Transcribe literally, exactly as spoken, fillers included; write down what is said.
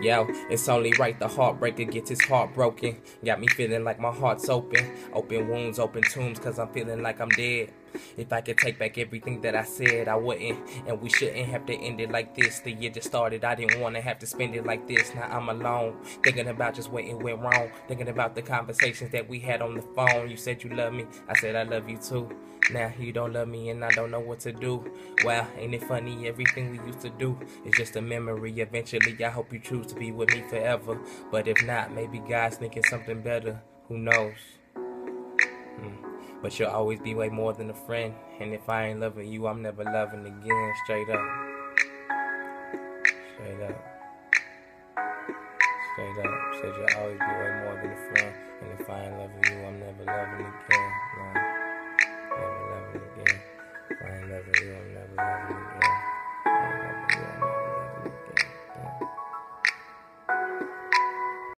Yo, it's only right the heartbreaker gets his heart broken. Got me feeling like my heart's open. Open wounds, open tombs, cause I'm feeling like I'm dead. If I could take back everything that I said, I wouldn't. And we shouldn't have to end it like this. The year just started, I didn't want to have to spend it like this. Now I'm alone, thinking about just what it went wrong. Thinking about the conversations that we had on the phone. You said you love me, I said I love you too. Now you don't love me and I don't know what to do. Wow, ain't it funny, everything we used to do is just a memory. Eventually I hope you choose to be with me forever. But if not, maybe God's thinking something better. Who knows? Hmm. But you'll always be way more than a friend. And if I ain't loving you, I'm never loving again. Straight up. Straight up. Straight up. Said you'll always be way more than a friend. And if I ain't loving you, I'm never loving again. No. Never loving again. If I ain't loving you, I'm never loving again.